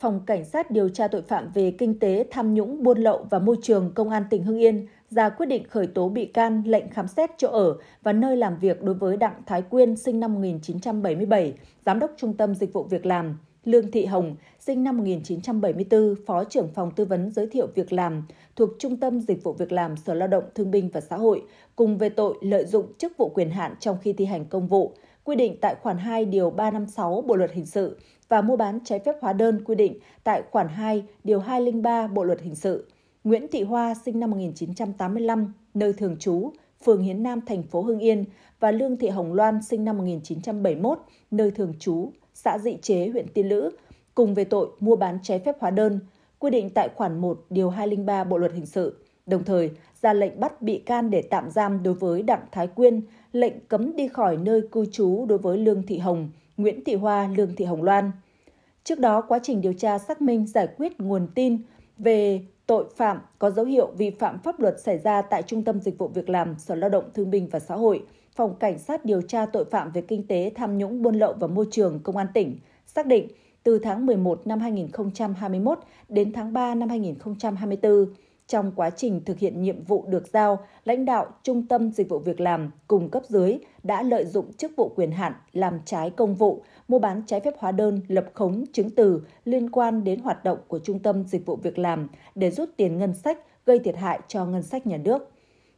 Phòng Cảnh sát điều tra tội phạm về kinh tế, tham nhũng, buôn lậu và môi trường Công an tỉnh Hưng Yên ra quyết định khởi tố bị can, lệnh khám xét chỗ ở và nơi làm việc đối với Đặng Thái Quyên, sinh năm 1977, Giám đốc Trung tâm Dịch vụ Việc làm, Lương Thị Hồng, sinh năm 1974, Phó trưởng phòng tư vấn giới thiệu việc làm thuộc Trung tâm Dịch vụ Việc làm Sở Lao động Thương binh và Xã hội, cùng về tội lợi dụng chức vụ quyền hạn trong khi thi hành công vụ, quy định tại khoản 2 điều 356 Bộ luật hình sự và mua bán trái phép hóa đơn quy định tại khoản 2 điều 203 Bộ luật hình sự. Nguyễn Thị Hoa, sinh năm 1985, nơi thường trú, phường Hiến Nam, thành phố Hưng Yên, và Lương Thị Hồng Loan, sinh năm 1971, nơi thường trú, xã Dị Chế, huyện Tiên Lữ, cùng về tội mua bán trái phép hóa đơn, quy định tại khoản 1 điều 203 Bộ luật hình sự, đồng thời ra lệnh bắt bị can để tạm giam đối với Đặng Thái Quyên, lệnh cấm đi khỏi nơi cư trú đối với Lương Thị Hồng, Nguyễn Thị Hoa, Lương Thị Hồng Loan. Trước đó, quá trình điều tra xác minh giải quyết nguồn tin về tội phạm có dấu hiệu vi phạm pháp luật xảy ra tại Trung tâm Dịch vụ Việc làm, Sở Lao động Thương binh và Xã hội, Phòng Cảnh sát điều tra tội phạm về kinh tế, tham nhũng, buôn lậu và môi trường Công an tỉnh xác định từ tháng 11 năm 2021 đến tháng 3 năm 2024, trong quá trình thực hiện nhiệm vụ được giao, lãnh đạo Trung tâm Dịch vụ Việc làm cùng cấp dưới đã lợi dụng chức vụ quyền hạn làm trái công vụ, mua bán trái phép hóa đơn, lập khống chứng từ liên quan đến hoạt động của Trung tâm Dịch vụ Việc làm để rút tiền ngân sách, gây thiệt hại cho ngân sách nhà nước.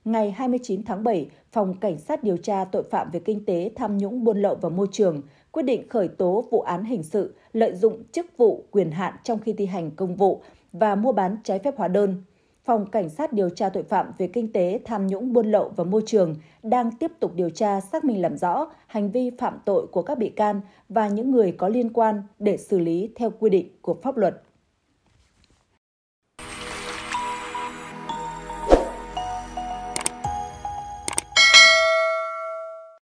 Ngày 29 tháng 7, Phòng Cảnh sát điều tra tội phạm về kinh tế, tham nhũng, buôn lậu và môi trường quyết định khởi tố vụ án hình sự lợi dụng chức vụ quyền hạn trong khi thi hành công vụ và mua bán trái phép hóa đơn. Phòng Cảnh sát điều tra tội phạm về kinh tế, tham nhũng, buôn lậu và môi trường đang tiếp tục điều tra, xác minh làm rõ hành vi phạm tội của các bị can và những người có liên quan để xử lý theo quy định của pháp luật.